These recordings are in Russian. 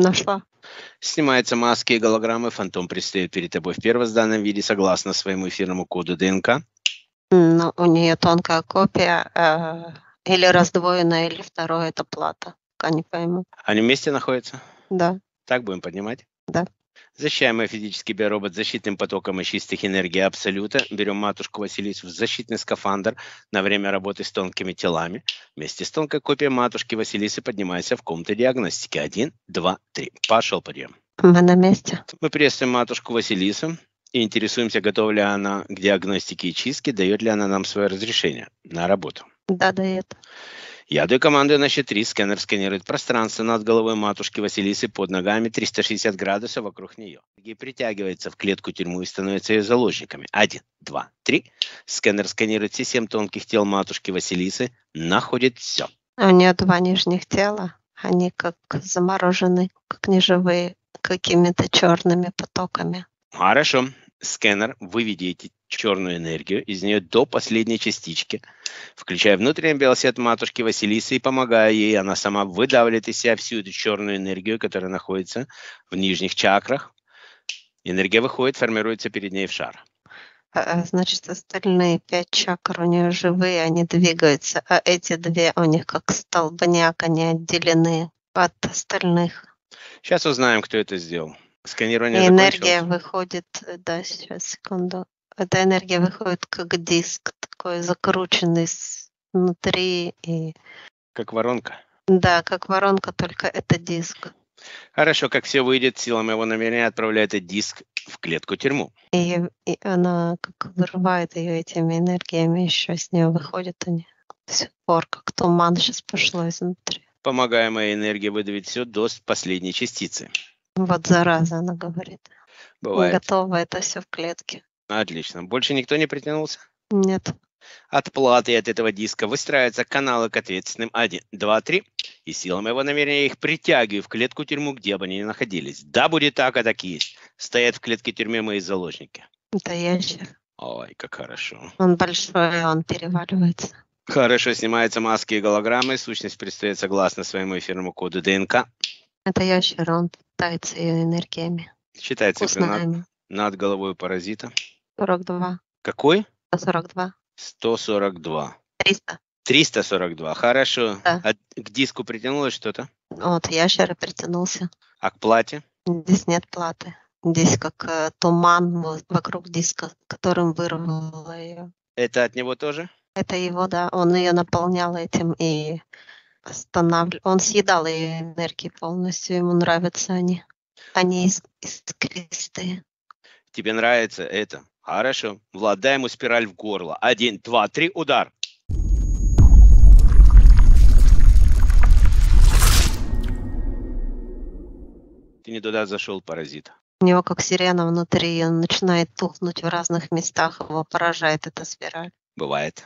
Нашла. Снимаются маски и голограммы. Фантом предстает перед тобой в первозданном виде согласно своему эфирному коду ДНК. Но у нее тонкая копия, или раздвоенная, или второе, это плата. Пока не пойму. Они вместе находятся? Да. Так будем поднимать? Да. Защищаемый физический биоробот защитным потоком из чистых энергий Абсолюта. Берем матушку Василису в защитный скафандр на время работы с тонкими телами. Вместе с тонкой копией матушки Василисы поднимайся в комнату диагностики. 1, 2, 3. Пошел подъем. Мы на месте. Мы приветствуем матушку Василису и интересуемся, готова ли она к диагностике и чистке, дает ли она нам свое разрешение на работу. Да, дает. Я даю команду на счет 3. Сканер сканирует пространство над головой матушки Василисы, под ногами, 360 градусов вокруг нее. Ей притягивается в клетку тюрьму и становится ее заложниками. 1, 2, 3. Сканер сканирует все 7 тонких тел матушки Василисы, находит все. У нее 2 нижних тела. Они как заморожены, как неживые, какими-то черными потоками. Хорошо. Сканер, выведи эти черную энергию из нее до последней частички, включая внутренний белосвет матушки Василисы и помогая ей, она сама выдавливает из себя всю эту черную энергию, которая находится в нижних чакрах. Энергия выходит, формируется перед ней в шар. Значит, остальные 5 чакр у нее живые, они двигаются, а эти 2 у них как столбняк, они отделены от остальных. Сейчас узнаем, кто это сделал. Сканирование энергия выходит, да, сейчас, секунду. Эта энергия выходит как диск, такой закрученный внутри. И... Как воронка? Да, как воронка, только это диск. Хорошо, как все выйдет, сила моего намерения отправляет этот диск в клетку-тюрьму. И она как вырывает ее этими энергиями, еще с нее выходит они. До сих пор, как туман сейчас пошло изнутри. Помогая моей энергии выдавить все до последней частицы. Вот зараза, она говорит. Бывает. Готово это все в клетке. Отлично. Больше никто не притянулся? Нет. От платы от этого диска выстраиваются каналы к ответственным. 1, 2, 3. И сила моего намерения я их притягиваю в клетку-тюрьму, где бы они ни находились. Да, будет так, а так есть. Стоят в клетке-тюрьме мои заложники. Это ящер. Ой, как хорошо. Он большой, он переваливается. Хорошо, снимаются маски и голограммы. Сущность предстает согласно своему эфирному коду ДНК. Это ящер, он питается ее энергиями. Считается над головой паразита. 42. Какой? 142. 142. 300. 342. Хорошо. Да. А к диску притянулось что-то? Вот, ящера притянулся. А к плате? Здесь нет платы. Здесь как туман вокруг диска, которым вырвало ее. Это от него тоже? Это его, да. Он ее наполнял этим и останавливал. Он съедал ее энергии полностью. Ему нравятся они. Они искристые. Тебе нравится это? Хорошо. Влад, дай ему спираль в горло. 1, 2, 3, удар. Ты не туда зашел, паразит. У него как сирена внутри, он начинает тухнуть в разных местах, его поражает эта спираль. Бывает.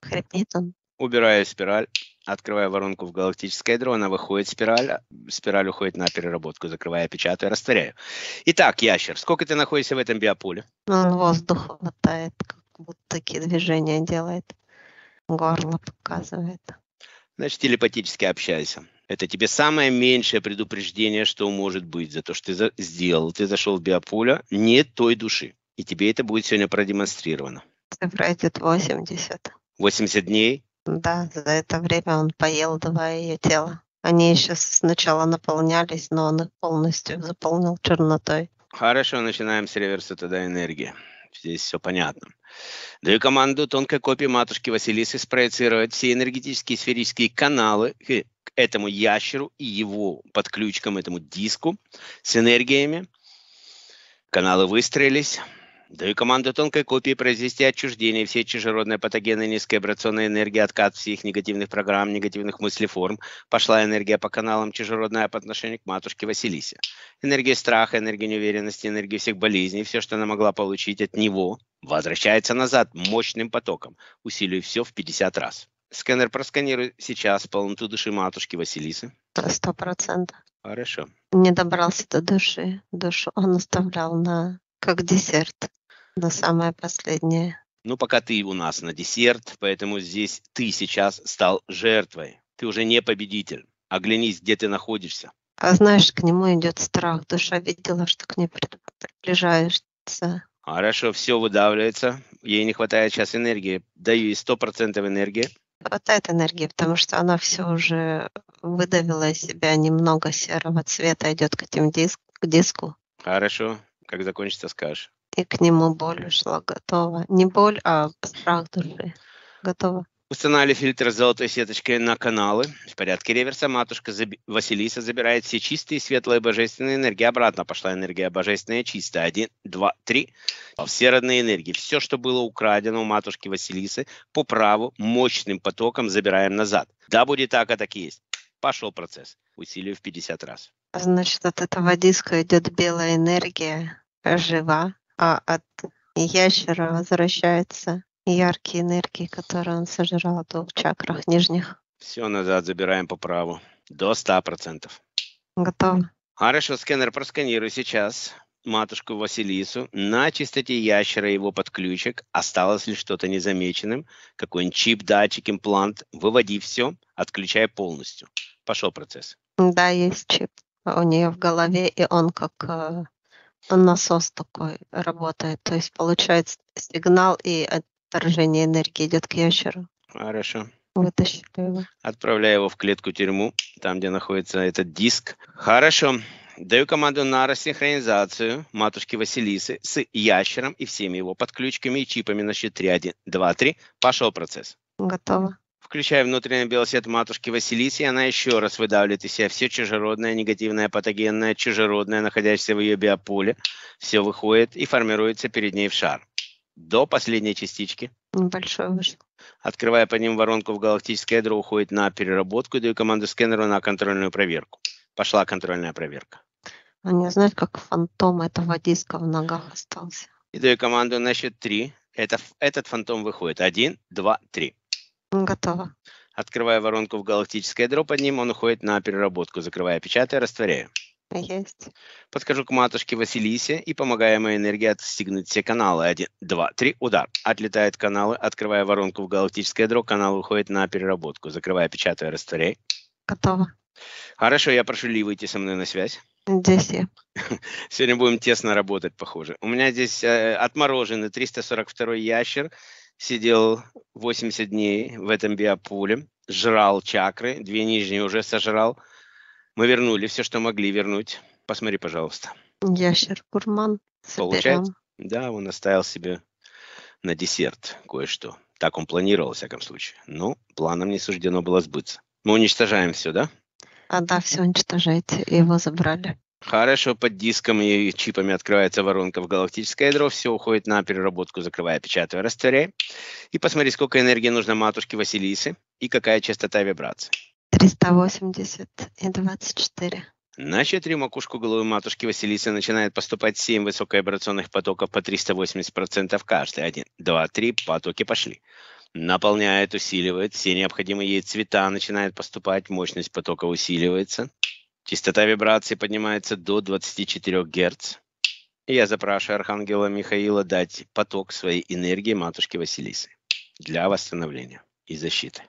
Хрипнет он. Убираю спираль, открываю воронку в галактическое ядро, она выходит спираль, спираль уходит на переработку, закрываю, печатаю, растворяю. Итак, ящер, сколько ты находишься в этом биополе? Он воздух хватает, как будто такие движения делает, горло показывает. Значит, телепатически общайся. Это тебе самое меньшее предупреждение, что может быть за то, что ты сделал. Ты зашел в биополе не той души, и тебе это будет сегодня продемонстрировано. Пройдет 80. 80 дней? Да, за это время он поел 2 ее тела. Они еще сначала наполнялись, но он их полностью заполнил чернотой. Хорошо, начинаем с реверса тогда энергии. Здесь все понятно. Даю команду тонкой копии матушки Василисы спроецировать все энергетические сферические каналы к этому ящеру и его подключкам, этому диску с энергиями. Каналы выстроились. Даю команду тонкой копии произвести отчуждение всей чужеродной патогенной низкой вибрационной энергии, откат всех негативных программ, негативных мыслеформ. Пошла энергия по каналам чужеродная по отношению к матушке Василисе. Энергия страха, энергия неуверенности, энергия всех болезней, все, что она могла получить от него, возвращается назад мощным потоком, усиливая все в 50 раз. Сканер просканирует сейчас полноту души матушки Василисы. 100%. Хорошо. Не добрался до души. Душу он оставлял на как десерт. На самое последнее. Ну, пока ты у нас на десерт, поэтому здесь ты сейчас стал жертвой. Ты уже не победитель. Оглянись, где ты находишься. А знаешь, к нему идет страх. Душа видела, что к ней приближаешься. Хорошо, все выдавливается. Ей не хватает сейчас энергии. Даю ей 100% энергии. Хватает энергии, потому что она все уже выдавила из себя, немного серого цвета идет к этим к диску. Хорошо, как закончится, скажешь. И к нему боль ушла, готова. Не боль, а страх души. Готова. Устанавливали фильтр с золотой сеточкой на каналы. В порядке реверса матушка Василиса забирает все чистые, светлые, божественные энергии. Обратно пошла энергия божественная, чистая. 1, 2, 3. Все родные энергии. Все, что было украдено у матушки Василисы, по праву, мощным потоком забираем назад. Да, будет так, а так и есть. Пошел процесс. Усилию в 50 раз. Значит, от этого диска идет белая энергия, жива, а от ящера возвращается... яркие энергии, которые он сожрал в чакрах нижних. Все назад забираем по праву. До 100%. Готово. Хорошо, сканер, просканируй сейчас матушку Василису. На чистоте ящера его подключек. Осталось ли что-то незамеченным? Какой-нибудь чип, датчик, имплант. Выводи все, отключай полностью. Пошел процесс. Да, есть чип у нее в голове, и он как насос такой работает. То есть получается сигнал и отторжение энергии идет к ящеру. Хорошо. Вытащили его. Отправляю его в клетку-тюрьму, там, где находится этот диск. Хорошо. Даю команду на рассинхронизацию матушки Василисы с ящером и всеми его подключками и чипами на счет 3. 1, 2, 3. Пошел процесс. Готово. Включая внутренний белосвет матушки Василисы, и она еще раз выдавливает из себя все чужеродное, негативное, патогенное, чужеродное, находящееся в ее биополе. Все выходит и формируется перед ней в шар. До последней частички. Небольшой вышло. Открывая по ним воронку в галактическое ядро, уходит на переработку. Даю команду сканеру на контрольную проверку. Пошла контрольная проверка. Они знают, как фантом этого диска в ногах остался. И даю команду на счет 3. Этот фантом выходит. 1, 2, 3. Готово. Открывая воронку в галактическое ядро, под ним он уходит на переработку. Закрывая, печатая, растворяю. Есть. Подскажу к матушке Василисе и помогаю моей энергии отстегнуть все каналы. 1, 2, 3, удар. Отлетают каналы, открывая воронку в галактическое ядро, канал уходит на переработку. Закрывая, печатая, растворяй. Готово. Хорошо, я прошу Ли выйти со мной на связь. Здесь я. Сегодня будем тесно работать, похоже. У меня здесь отмороженный 342-й ящер. Сидел 80 дней в этом биопуле. Жрал чакры. 2 нижние уже сожрал. Мы вернули все, что могли вернуть. Посмотри, пожалуйста. Ящер-гурман. Получается? Да, он оставил себе на десерт кое-что. Так он планировал, во всяком случае. Но планам не суждено было сбыться. Мы уничтожаем все, да? А, да, все уничтожаете. Его забрали. Хорошо, под диском и чипами открывается воронка в галактическое ядро. Все уходит на переработку, закрывая, печатая, растворяя. И посмотри, сколько энергии нужно матушке Василисе и какая частота вибрации. 380 и 24. На 4 макушку головы матушки Василисы начинает поступать 7 высоковибрационных потоков по 380% каждый. 1, 2, 3, потоки пошли. Наполняет, усиливает, все необходимые ей цвета начинают поступать, мощность потока усиливается. Частота вибрации поднимается до 24 Гц. Я запрашиваю Архангела Михаила дать поток своей энергии матушке Василисы для восстановления и защиты.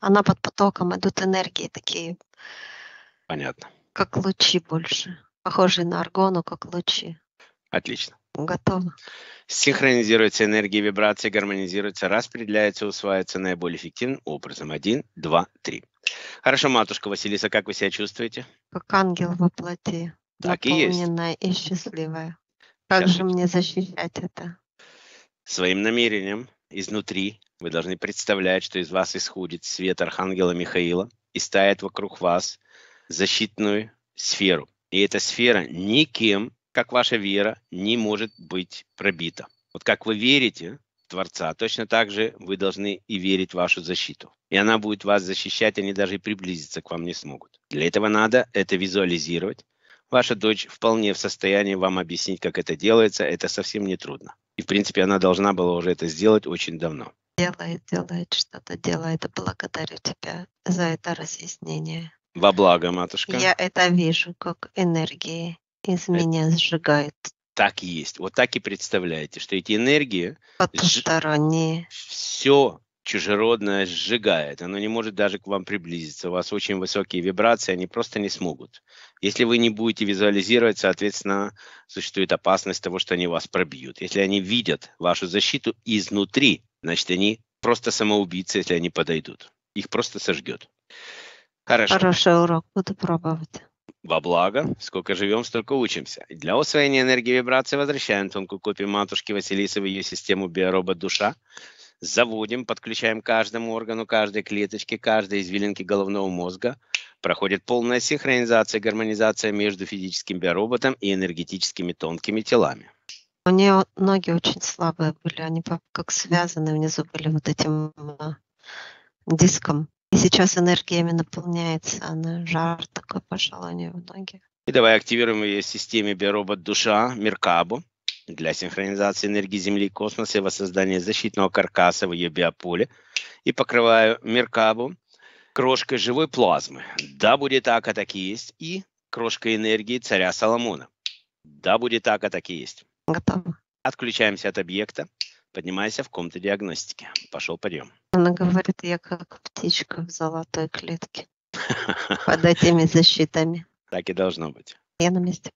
Она под потоком, идут энергии такие. Понятно. Как лучи больше. Похожие на аргону, как лучи. Отлично. Готово. Синхронизируются энергии, вибрации, гармонизируются, распределяются, усваиваются наиболее эффективным образом. 1, 2, 3. Хорошо, матушка Василиса, как вы себя чувствуете? Как ангел во плоти. Так и есть. Наполненная и счастливая. Как же мне защищать это? Своим намерением изнутри. Вы должны представлять, что из вас исходит свет Архангела Михаила и ставит вокруг вас защитную сферу. И эта сфера никем, как ваша вера, не может быть пробита. Вот как вы верите в Творца, точно так же вы должны и верить в вашу защиту. И она будет вас защищать, они даже и приблизиться к вам не смогут. Для этого надо это визуализировать. Ваша дочь вполне в состоянии вам объяснить, как это делается. Это совсем не трудно. И, в принципе, она должна была уже это сделать очень давно. Делает что-то, делает, и благодарю тебя за это разъяснение. Во благо, матушка. Я это вижу, как энергии из меня сжигают. Так и есть. Вот так и представляете, что эти энергии... Потусторонние. Все чужеродное сжигает, оно не может даже к вам приблизиться, у вас очень высокие вибрации, они просто не смогут. Если вы не будете визуализировать, соответственно, существует опасность того, что они вас пробьют. Если они видят вашу защиту изнутри, значит, они просто самоубийцы, если они подойдут. Их просто сожгет. Хорошо. Хороший урок, буду пробовать. Во благо, сколько живем, столько учимся. Для усвоения энергии вибрации возвращаем тонкую копию матушки Василисы в ее систему биоробот-душа. Заводим, подключаем к каждому органу, каждой клеточке, каждой извилинке головного мозга. Проходит полная синхронизация, гармонизация между физическим биороботом и энергетическими тонкими телами. У нее ноги очень слабые были, они как связаны внизу были вот этим диском. И сейчас энергия именно наполняется, она жар такой пошел у нее в ноги. И давай активируем ее в системе биоробот-душа Меркабу для синхронизации энергии Земли и космоса и воссоздания защитного каркаса в ее биополе. И покрываю Меркабу крошкой живой плазмы. Да будет ака, так и есть. И крошкой энергии царя Соломона. Да будет ака, так и есть. Готово. Отключаемся от объекта. Поднимайся в комнату диагностики. Пошел подъем. Она говорит, я как птичка в золотой клетке. Под этими защитами. Так и должно быть. Я на месте.